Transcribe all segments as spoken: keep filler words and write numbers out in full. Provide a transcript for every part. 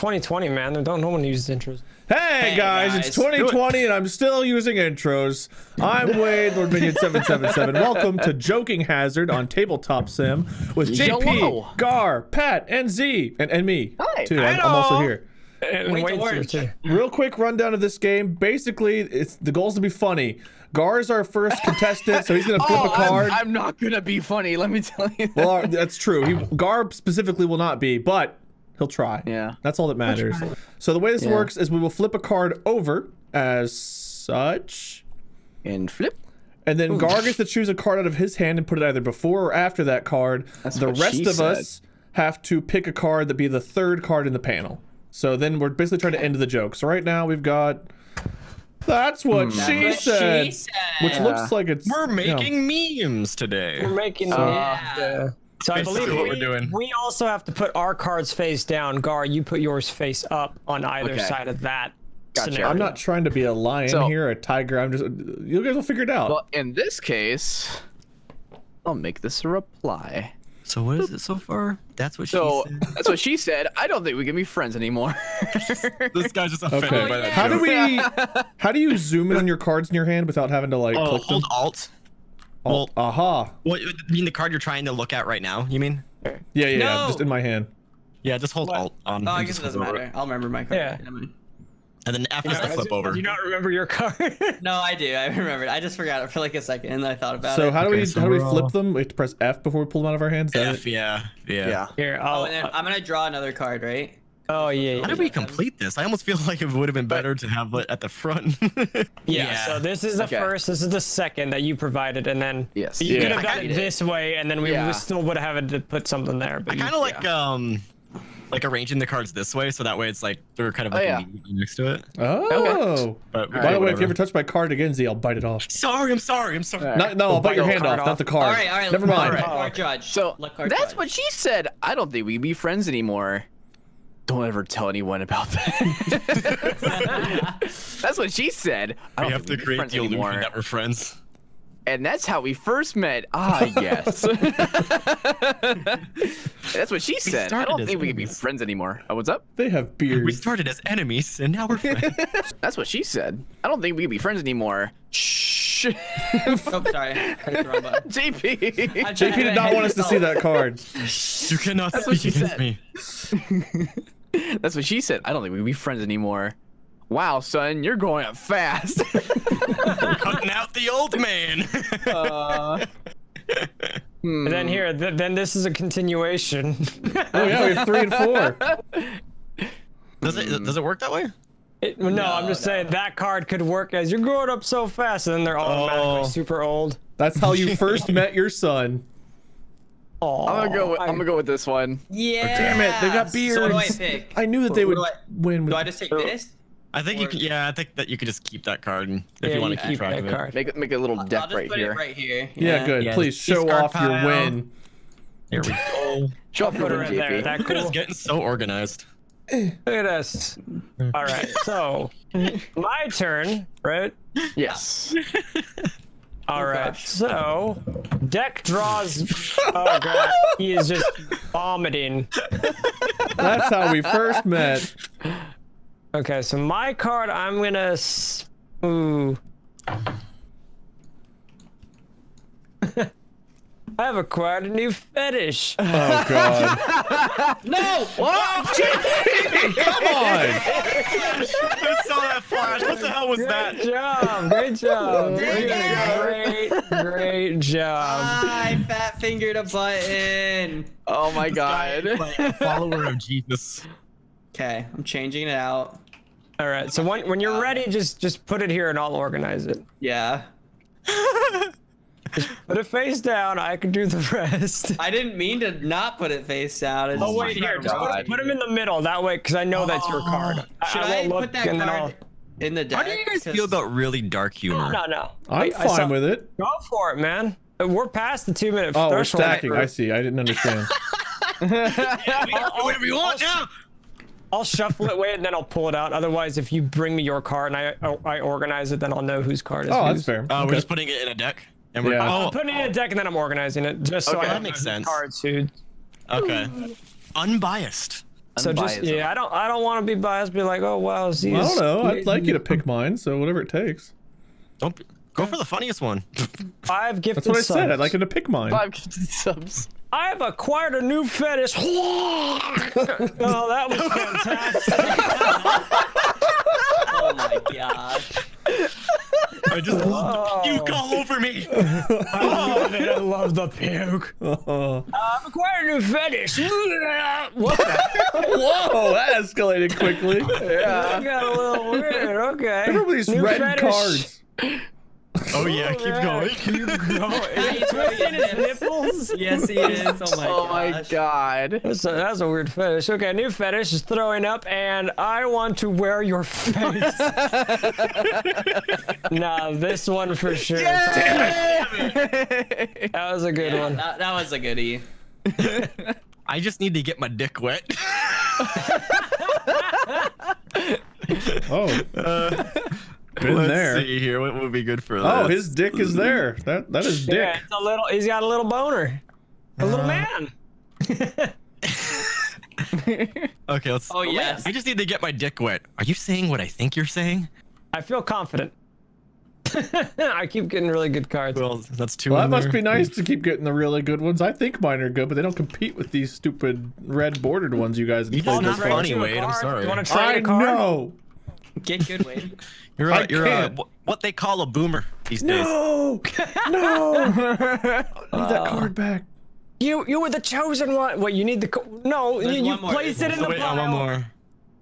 twenty twenty, man. There don't no one uses intros. Hey, hey guys, guys, it's twenty twenty and I'm still using intros. I'm Wade Lord Minion seven seven seven. Welcome to Joking Hazard on Tabletop Sim with J P, Gar, Pat, and Ze, and, and me. Hi. Too. I'm, I'm also here. And Wait Wait to Real quick rundown of this game. Basically, it's the goal is to be funny. Gar is our first contestant, so he's gonna flip oh, a card. I'm, I'm not gonna be funny, let me tell you. Well, our, that's true. He, Gar specifically will not be, but he'll try. Yeah, that's all that matters. So the way this yeah. works is we will flip a card over as such, and flip. And then Ooh. Gar gets to choose a card out of his hand and put it either before or after that card. That's the rest of said. us have to pick a card that be the third card in the panel. So then we're basically trying to end the joke. So right now we've got That's what, mm. she, That's what said, she said, which yeah. looks like it's We're making you know. memes today. We're making so, memes. Yeah. So I believe what we, we're doing. we also have to put our cards face down. Gar, you put yours face up on either okay. side of that. Gotcha. Scenario. I'm not trying to be a lion so, here or a tiger. I'm just you guys will figure it out. Well, in this case, I'll make this a reply. So what is it so far? That's what so, she said. That's what she said. I don't think we can be friends anymore. This guy's just offended okay. by that. How joke. do we? How do you zoom in on your cards in your hand without having to like oh, click hold them? Alt. Alt. Well, aha. What you mean the card you're trying to look at right now? You mean? Yeah, yeah, no. yeah. Just in my hand. Yeah, just hold what? Alt on. Oh, I guess it doesn't matter. Over. I'll remember my card. Yeah. And then F is the flip over. Do you not remember your card? No, I do. I remembered. I just forgot it for like a second, and I thought about so it. So how do okay, we so how do we flip all... them? We have to press F before we pull them out of our hands. F, yeah, yeah, yeah. Here, I'll, oh, and then I'm gonna draw another card, right? Oh yeah. yeah how did we complete this? I almost feel like it would have been better to have it at the front. yeah, yeah. So this is the okay. first. This is the second that you provided, and then yes, you yeah. could have done it, it this way, and then we yeah. still would have had to put something there. But I kind of like yeah. um. like arranging the cards this way, so that way it's like they're kind of like oh, yeah. next to it. Oh. But by the way, if you ever touch my card again, Z, I'll bite it off. Sorry, I'm sorry, I'm sorry. Right. No, no, I'll, I'll bite your hand off, off, not the card. All right, all right. Never mind. Right. Card judge. So card that's judge. what she said. I don't think we be friends anymore. Don't ever tell anyone about that. That's what she said. I don't we have to create the illusion that we're friends. And that's how we first met. Ah, yes. That's what she said. I don't think we can be friends anymore. Oh, what's up? They have beards. We started as enemies, and now we're friends. That's what she said. I don't think we can be friends anymore. Shh. Oh, sorry. I hit the wrong button. J P. J P did not want us to see that card. You cannot speak against me. That's what she said. I don't think we can be friends anymore. Wow, son, you're growing up fast. Cutting out the old man. uh, hmm. And then here, th then this is a continuation. Oh yeah, we have three and four. Does it does it work that way? It, no, no, I'm just no. saying that card could work as you're growing up so fast, and then they're automatically oh. super old. That's how you first met your son. Oh, I'm gonna go. With, I'm gonna go with this one. Yeah. Oh, damn it, they got beards. So what do I pick? I knew that they what would I, win. With, do I just take uh, this? I think or, you can, yeah, I think that you could just keep that card if yeah, you want to keep track of it. Card. Make, make a little I'll, deck I'll just right, put here. It right here. Yeah, yeah good. Yeah, please show off pile. your win. Here we go. Show off your win, right there. That Look cool. at us getting so organized. Look at us. All right, so my turn, right? Yes. All right, so deck draws. Oh god, he is just vomiting. That's how we first met. Okay, so my card, I'm gonna. Ooh. I have acquired a new fetish. Oh god. No! What? Come on! I saw that flash. What the hell was great that? Great job! Great job! Great, great, great job! I fat fingered a button. Oh my god! This guy is like a follower of Jesus. Okay, I'm changing it out. All right, so when, when you're ready, just just put it here and I'll organize it. Yeah. Just put it face down, I can do the rest. I didn't mean to not put it face down. Oh, wait, here, just put, put them in the middle, that way, because I know oh, that's your card. Should I, I won't put look that and card then in the deck? How do you guys cause... feel about really dark humor? No, no, no. I'm I, fine I saw... with it. Go for it, man. We're past the two-minute oh, threshold. Oh, we're stacking, I see, I didn't understand. Yeah, we can do whatever you want now. I'll shuffle it away and then I'll pull it out. Otherwise, if you bring me your card and I I organize it, then I'll know whose card is. Oh, whose. That's fair. Uh, okay. We're just putting it in a deck. And we're yeah. oh, I'm putting it in a deck and then I'm organizing it just so okay, I that makes sense. Cards, dude. Okay. Unbiased. So just yeah, I don't I don't want to be biased. Be like, oh wow, Z well, I don't know. I'd like you to pick mine. So whatever it takes. Don't be, go for the funniest one. Five gifted subs. That's what I subs. said. I'd like him to pick mine. Five gifted subs. I have acquired a new fetish. Oh, that was fantastic. Oh my gosh. I just love the puke all over me. Oh, man, I love the puke. Oh. Uh, I've acquired a new fetish. What the? Whoa, that escalated quickly. Yeah. That got a little weird. Okay. Everybody's new red fetish. cards. Oh yeah, keep right. going. Keep going. He's twisting his nipples. Yes, he is. Oh my god. Oh my god. That's a, that's a weird fetish. Okay, new fetish is throwing up, and I want to wear your face. Nah, this one for sure. Damn it. That was a good yeah, one. That, that was a goodie. I just need to get my dick wet. Oh. Uh, Been Let's there. see here. What would be good for that? Oh, his dick is there. That that is dick. Yeah, it's a little. He's got a little boner. A uh, little man. Okay. Let's. Oh yes. I just need to get my dick wet. Are you saying what I think you're saying? I feel confident. I keep getting really good cards. Well, that's two. Well, that must there. be nice to keep getting the really good ones. I think mine are good, but they don't compete with these stupid red bordered ones you guys. You just not funny, Wade. I'm sorry. You want to try I a card? know. Get good, Wade. You're a, you're a, what they call a boomer these days. No, no. I need that card back. You you were the chosen one. What you need the no. There's you you placed it in the wait, pile. One more.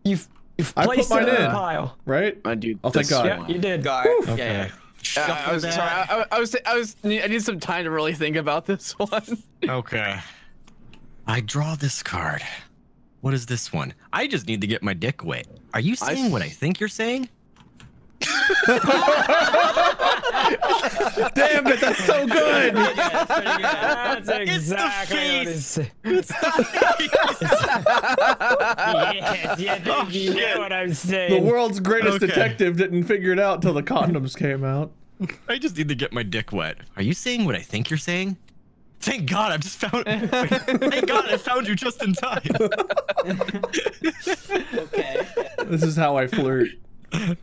You've you've I placed put mine it in the pile, right? I do. Oh, thank God. Yeah, you did. God. Okay. Yeah. yeah. Uh, I was sorry. I, I was I was I need some time to really think about this one. Okay. I draw this card. What is this one? I just need to get my dick wet. Are you saying I... what I think you're saying? Damn it, that's so good. Yeah, it's pretty good. That's exactly it's the face. What it's the face. Yes, yeah, oh, you shit. know what I'm saying. The world's greatest okay. detective didn't figure it out till the condoms came out. I just need to get my dick wet. Are you saying what I think you're saying? Thank God I've just found. Wait, thank God I found you just in time. Okay. This is how I flirt.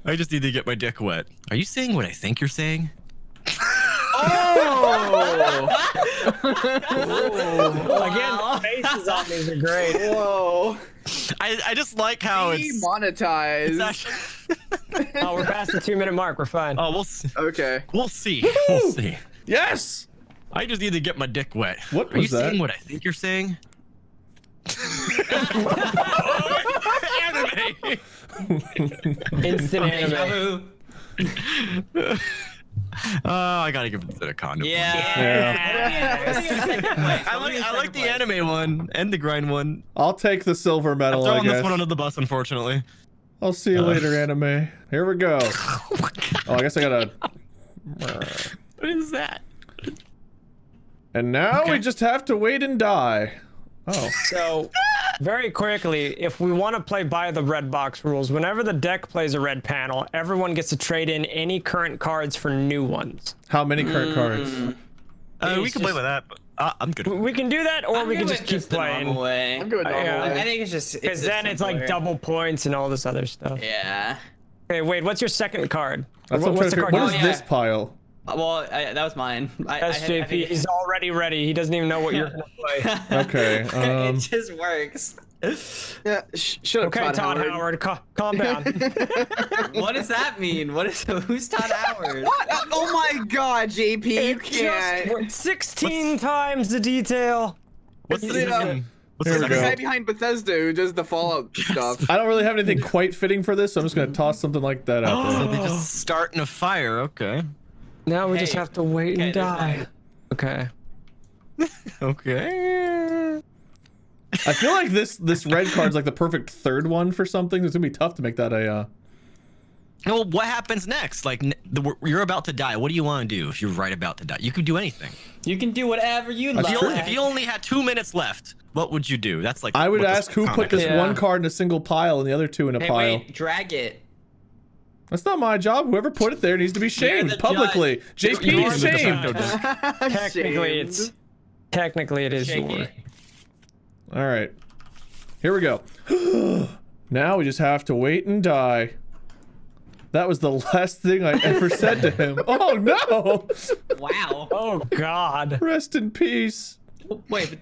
I just need to get my dick wet. Are you saying what I think you're saying? Oh! Whoa. Again, the faces on these are great. Whoa! I I just like how it's monetized. It's actually... Oh, we're past the two-minute mark. We're fine. Oh, we'll see. Okay. We'll see. We'll see. Yes. I just need to get my dick wet. What was Are you that? saying what I think you're saying? Anime! Instant anime. Oh, I gotta give it to the condom. Yeah. yeah. yeah. I like, I like the anime one and the grind one. I'll take the silver medal. I'm throwing I guess. this one under the bus, unfortunately. I'll see you uh, later, anime. Here we go. Oh, my God. Oh, I guess I gotta. What is that? And now okay. we just have to wait and die. Oh. So, very quickly, if we want to play by the red box rules, whenever the deck plays a red panel, everyone gets to trade in any current cards for new ones. How many current mm. cards? Uh, we can just, play with that. But, uh, I'm good. We can do that, or I'm we can just keep just playing. I'm going normal yeah. way. I think it's just because then it's like double points and all this other stuff. Yeah. Okay, Wade, what's your second card? That's what, what's the card? What is oh, yeah. this pile? Well, I, that was mine. I, That's I had, J P. I think... He's already ready. He doesn't even know what you're going to play. Okay. Um... It just works. Yeah. Sh shut okay, up, Todd, Todd Howard. Howard. Ca calm down. What does that mean? What is? Who's Todd Howard? What? Oh my God, J P! You can't. Just sixteen What's... times the detail. What's the name? Uh, What's the guy behind Bethesda who does the Fallout stuff? I don't really have anything quite fitting for this, so I'm just going to toss something like that out there. So they just starting a fire. Okay. Now we hey. just have to wait okay, and die. Okay. Okay. I feel like this this red card's like the perfect third one for something. It's gonna be tough to make that a. Uh... Well, what happens next? Like, the, you're about to die. What do you want to do if you're right about to die? You can do anything. You can do whatever you That's like. True. If you only had two minutes left, what would you do? That's like. I would ask who put this yeah. one card in a single pile and the other two in a hey, pile. Wait, drag it. That's not my job. Whoever put it there needs to be shamed publicly. Judge. J P is shamed. Technically, shamed. it's technically it is yours. All right. Here we go. Now we just have to wait and die. That was the last thing I ever said to him. Oh no! Wow. Oh God. Rest in peace. Wait. But...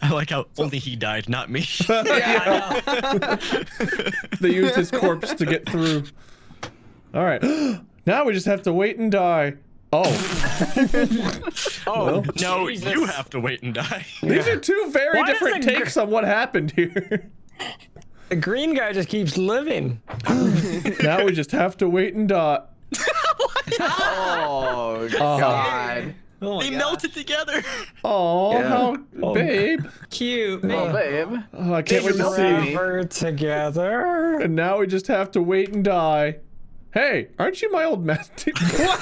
I like how only he died, not me. Yeah, I know. They used his corpse to get through. All right. Now we just have to wait and die. Oh. Oh, well, no, Jesus. You have to wait and die. These yeah. are two very Why different takes on what happened here. The green guy just keeps living. Now we just have to wait and die. Oh, God. Oh, they God. melted together. Oh, yeah. how, oh, babe. Cute. Oh, babe. Oh, I can't they wait to see. We're together. And now we just have to wait and die. Hey, aren't you my old math teacher? Wow,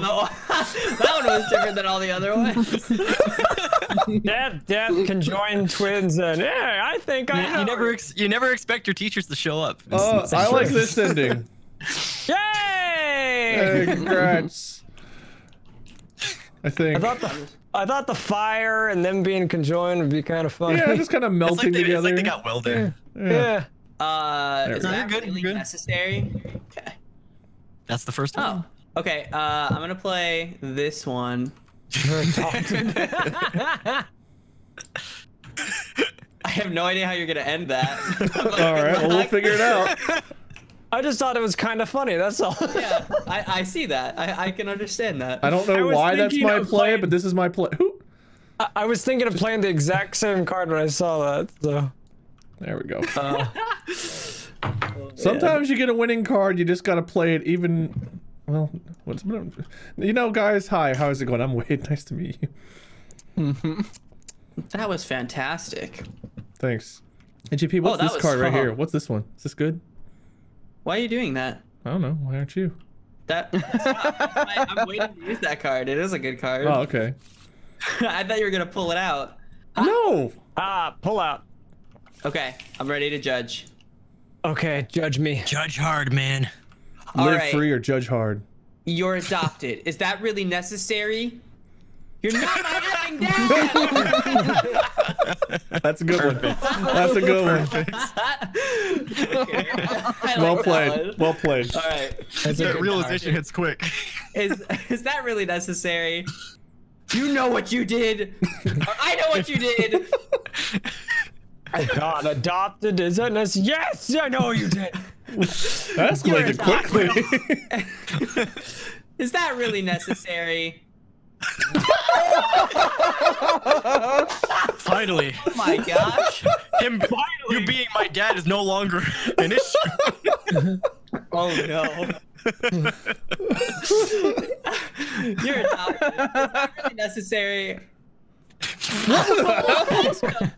that, that one was different than all the other ones. Death, death, conjoined twins, and yeah, I think I. You, you never, ex you never expect your teachers to show up. Oh, I like this ending. Yay! Hey, congrats. I think. I thought, the, I thought the fire and them being conjoined would be kind of fun. Yeah, just kind of melting it's like they, together. It's like they got welded. Yeah. yeah. yeah. Uh, there is that good, really good. necessary? Okay. That's the first one. Oh, okay. Uh, I'm gonna play this one. I have no idea how you're gonna end that. All right, well, we'll figure it out. I just thought it was kind of funny. That's all. Yeah, I, I see that. I, I can understand that. I don't know I why that's my play, but this is my play. Ooh. I, I was thinking of playing the exact same card when I saw that. So there we go. Uh, Sometimes yeah. you get a winning card, you just gotta play it even, well, what's, you know, guys, hi, how is it going? I'm Wade, nice to meet you. Mm-hmm. That was fantastic. Thanks. N G P, what's oh, this card fun. right here? What's this one? Is this good? Why are you doing that? I don't know, why aren't you? That, I, I'm waiting to use that card, it is a good card. Oh, okay. I thought you were gonna pull it out. No! Ah, pull out. Okay, I'm ready to judge. Okay, judge me. Judge hard, man. All Live right. free or judge hard. You're adopted. Is that really necessary? You're not my living dad. That's a good Perfect. one. That's a good Perfect. one. Okay. Like well played. One. Well played. All right. That's that a realization hits quick. Is is that really necessary? You know what you did. Or I know what you did. I got adopted, is that necessary? Yes, I know you did. That's escalated quickly. Is that really necessary? Finally. Oh my gosh. Him, Finally. You being my dad is no longer an issue. Oh no. You're adopted. Is that really necessary?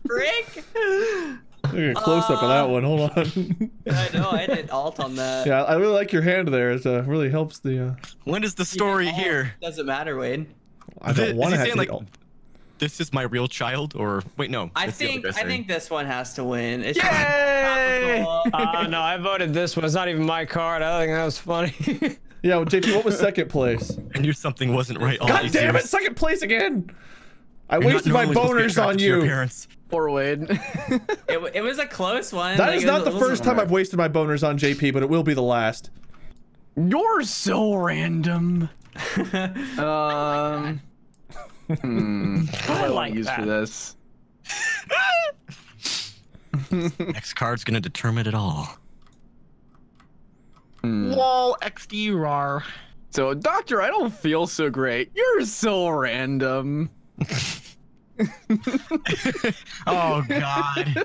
Brick. Look at close up uh, of that one. Hold on. I know. I did alt on that. Yeah, I really like your hand there. It uh, really helps the. Uh... When is the story yeah, here? Doesn't matter, Wade. I don't want to have like, alt. This is my real child, or wait, no. I think I think this one has to win. It's Yay! Uh, no, I voted this one. It's not even my card. I think that was funny. Yeah, well, J P, what was second place? I knew something wasn't right. God all damn years. it! Second place again. I You're wasted my boners on you. Poor Wade. it, it was a close one. That like, is not the first time I've wasted my boners on J P, but it will be the last. You're so random. um. Hmm. I like use for this. Next card's gonna determine it all. Mm. Lol, X D R. So, Doctor, I don't feel so great. You're so random. Oh God!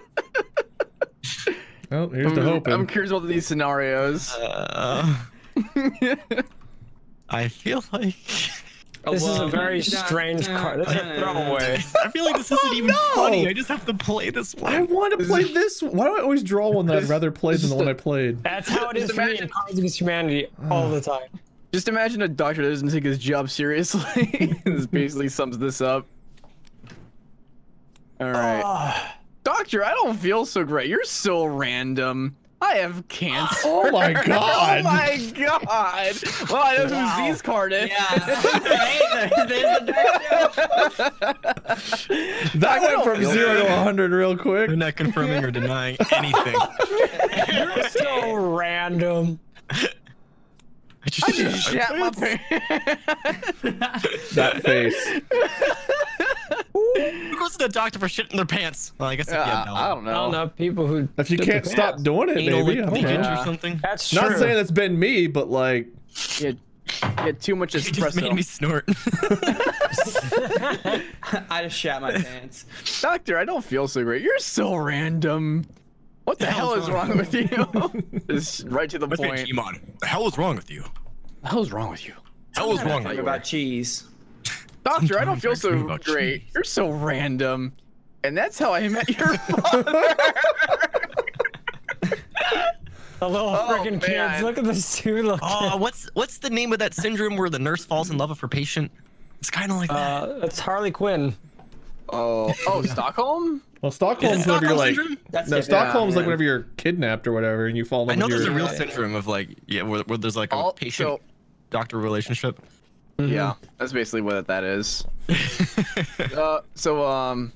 Well, here's the hope. I'm curious about these scenarios. Uh, I feel like this is a very strange card. This is a throwaway. I feel like this isn't oh, even no! funny. I just have to play this one. I want to play this one. Why do I always draw one that I'd rather play than the one I played? That's how it is for me in Cards Against Humanity all the time. Just imagine a doctor that doesn't take his job seriously. This basically sums this up. All right. Uh, doctor, I don't feel so great. You're so random. I have cancer. Oh my god. Oh my god. Well, I know wow. who Z's card is. Yeah. That went from zero to one hundred real quick. We're not confirming or denying anything. You're so random. I just, I just shat my pants. That face. Who goes to the doctor for shit in their pants? Well, I guess uh, yeah, no. I don't know. I don't know people who. If you can't stop doing it, maybe. Like, okay. or something. That's true. Not saying that's been me, but like. Yeah. Yeah, too much espresso. You just made me snort. I just shat my pants. Doctor, I don't feel so great. You're so random. What the, the hell, hell is wrong, wrong with you? It's right to the Let's point. The hell is wrong with you? The hell is wrong with you? The hell is wrong with you? About cheese. Doctor, Sometimes I don't feel I so great. Cheese. You're so random. And that's how I met your father. The little oh, freaking kids. Look at this dude. Oh, uh, what's what's the name of that syndrome where the nurse falls in love with her patient? It's kind of like uh, that. It's Harley Quinn. Oh, oh, Stockholm? Well, Stockholm's whenever Stockholm you're syndrome? like, That's no, it. Stockholm's yeah, like whenever you're kidnapped or whatever, and you fall in love. I know there's your, a real yeah, syndrome yeah. of like, yeah, where, where there's like a patient-doctor relationship. Mm-hmm. Yeah, that's basically what that is. uh, so, um,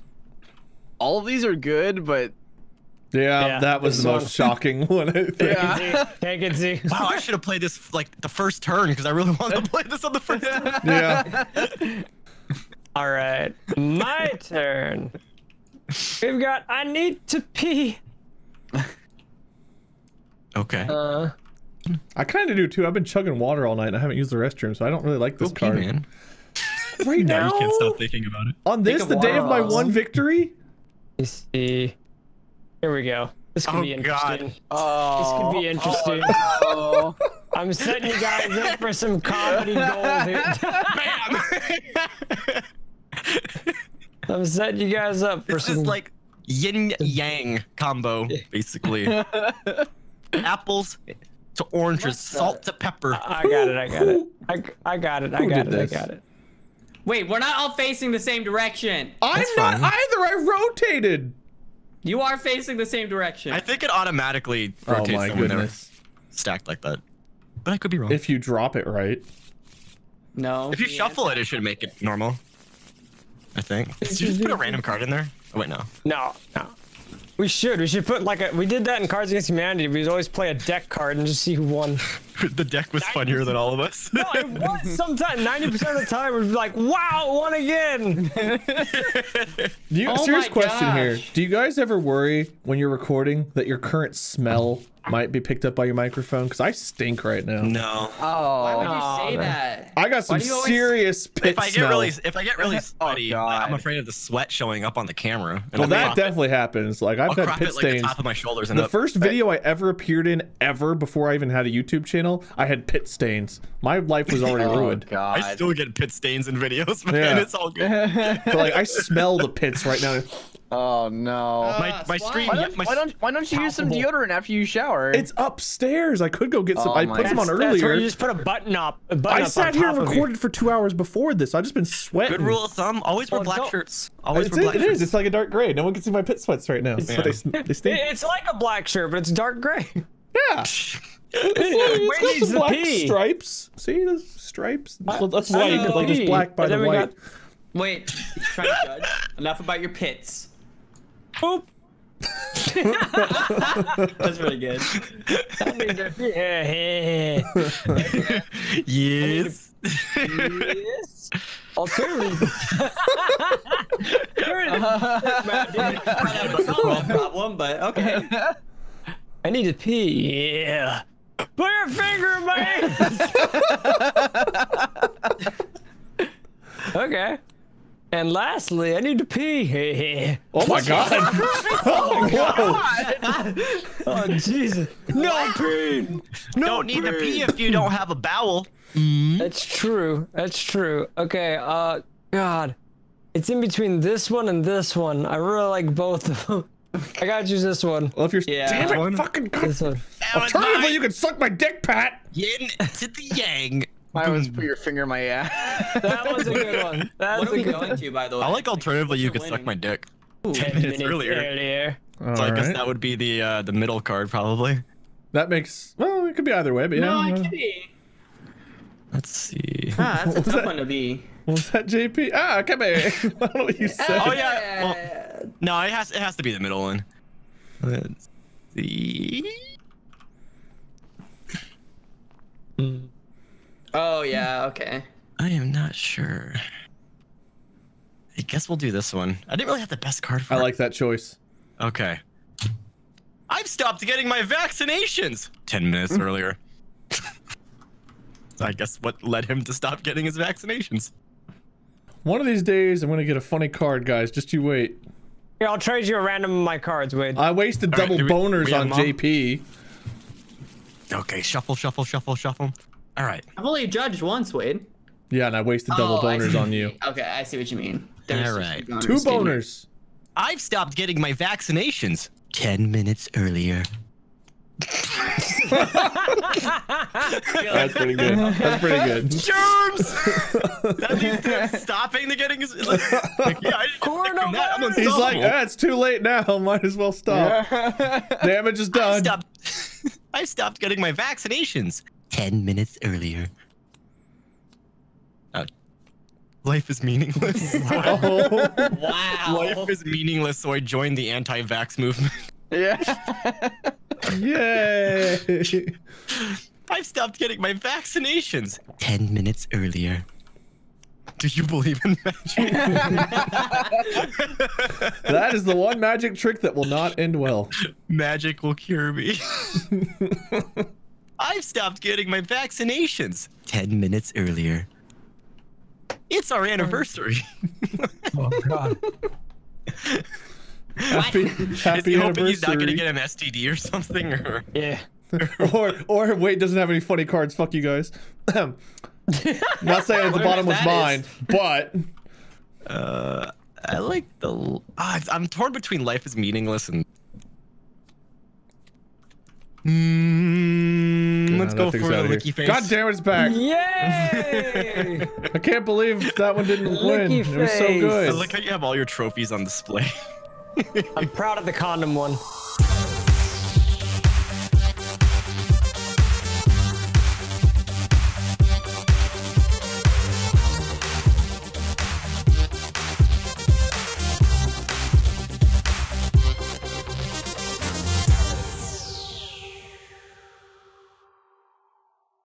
all of these are good, but yeah, yeah that was the most one. shocking one. I think. Yeah, take it, Z. Wow, I should have played this like the first turn because I really wanted to play this on the first turn. Yeah. All right, my turn. We've got. I need to pee. Okay. Uh, I kind of do too. I've been chugging water all night. And I haven't used the restroom, so I don't really like this card. Man. Right now, no, you can't stop thinking about it. On this, the day of my one victory. Let's see. Here we go. This could oh, be interesting. God. Oh, this could be interesting. Oh, no. I'm setting you guys up for some comedy gold here. Bam. I'm setting you guys up for this some... is like yin yang combo, basically. Apples to oranges, salt to pepper. I got it. I got it. I, I got it. I got it. I got it. Wait, we're not all facing the same direction. I'm not either. I rotated. You are facing the same direction. I think it automatically rotates. Oh my goodness. Stacked like that. But I could be wrong. If you drop it right. No. If you shuffle it, it should make it normal. I think. Did you just put a random card in there? Oh, wait, no. No, no. We should. We should put like a. We did that in Cards Against Humanity. We always play a deck card and just see who won. The deck was funnier than all of us. No, it was. Sometimes, ninety percent of the time, we'd be like, wow, won again. Do you, oh serious question gosh. here. Do you guys ever worry when you're recording that your current smell might be picked up by your microphone? Because I stink right now. No. Oh. Why would you say no. that? I got some always, serious pit if I get smell. Really, if I get really sweaty, oh I'm afraid of the sweat showing up on the camera. And well, that definitely it. happens. Like I've I'll had pit it, stains. Like, the top of my shoulders and the up. first video I ever appeared in ever before I even had a YouTube channel, I had pit stains. My life was already oh ruined. God. I still get pit stains in videos, man. Yeah. It's all good. But like I smell the pits right now. Oh no! Uh, my my stream. Why don't, my, why don't Why don't you use some deodorant after you shower? It's upstairs. I could go get some. Oh I put some on earlier. That's where you just put a button up. A button I up sat here and recorded for two hours before this. I've just been sweating. Good rule of thumb: always wear oh, black don't. shirts. Always it's wear black it, shirts. It is. It's like a dark gray. No one can see my pit sweats right now. It's, yeah. they, they stink. It's like a black shirt, but it's dark gray. Yeah. It's got some black pee. stripes. See those stripes? Uh, that's white. Like there's black by the white. Wait. Trying to judge. Enough about your pits. Boop. That's really good. Yes. Yes. Alternatively. Problem, but okay. I need to pee. Yeah. Put your finger in my ass. Okay. And lastly, I need to pee. Hey, hey. Oh my God! Oh my God! Oh Jesus! No pee. No don't pee. need to pee if you don't have a bowel. Mm. That's true. That's true. Okay. Uh, God, it's in between this one and this one. I really like both of them. I gotta choose this one. Well, if you're yeah. damn it, one. fucking God. This one. Alternatively, you can suck my dick, Pat. Yin to the yang. I always put your finger in my ass. That was a good one. That what was are we going one. to, by the way? I like alternatively, you could suck my dick. Ooh, ten minutes earlier. earlier. So I right. guess that would be the uh, the middle card, probably. That makes, well, it could be either way, but yeah. No, it could be. Let's see. Ah, that's a tough that? one to be. What was that, J P? Ah, come here. I don't know what you said. Oh, yeah. Well, no, it has, it has to be the middle one. Let's see. Oh, yeah, okay. I am not sure. I guess we'll do this one. I didn't really have the best card for it. I like that choice. Okay. I've stopped getting my vaccinations ten minutes earlier. I guess what led him to stop getting his vaccinations. One of these days, I'm going to get a funny card, guys. Just you wait. Here, I'll trade you a random of my cards, Wade. I wasted right, double we, boners we on J P. Okay, shuffle, shuffle, shuffle, shuffle. All right. I've only judged once, Wade. Yeah, and I wasted double oh, boners on you. Okay, I see what you mean. There's All right. Boners, Two boners. I've stopped getting my vaccinations ten minutes earlier. That's pretty good. That's pretty good. Germs! That means they're stopping to getting his. Like, like, yeah, I'm He's like, ah, it's too late now. Might as well stop. Damage is done. I stopped, I stopped getting my vaccinations ten minutes earlier. Uh, life is meaningless. Wow. Oh, wow. Life is meaningless, so I joined the anti-vax movement. Yeah. Yay. I've stopped getting my vaccinations ten minutes earlier. Do you believe in magic? That is the one magic trick that will not end well. Magic will cure me. I've stopped getting my vaccinations ten minutes earlier. It's our anniversary. Oh, God. Happy, happy Is he he's not gonna get an S T D or something, or yeah, or or Wade doesn't have any funny cards. Fuck you guys. Not saying at the bottom was mine, is. but uh, I like the. Oh, I'm torn between life is meaningless and. Mm, let's go for the licky face. God damn it, it's back! Yay! I can't believe that one didn't licky win. Face. It was so good. I like how you have all your trophies on display. I'm proud of the condom one.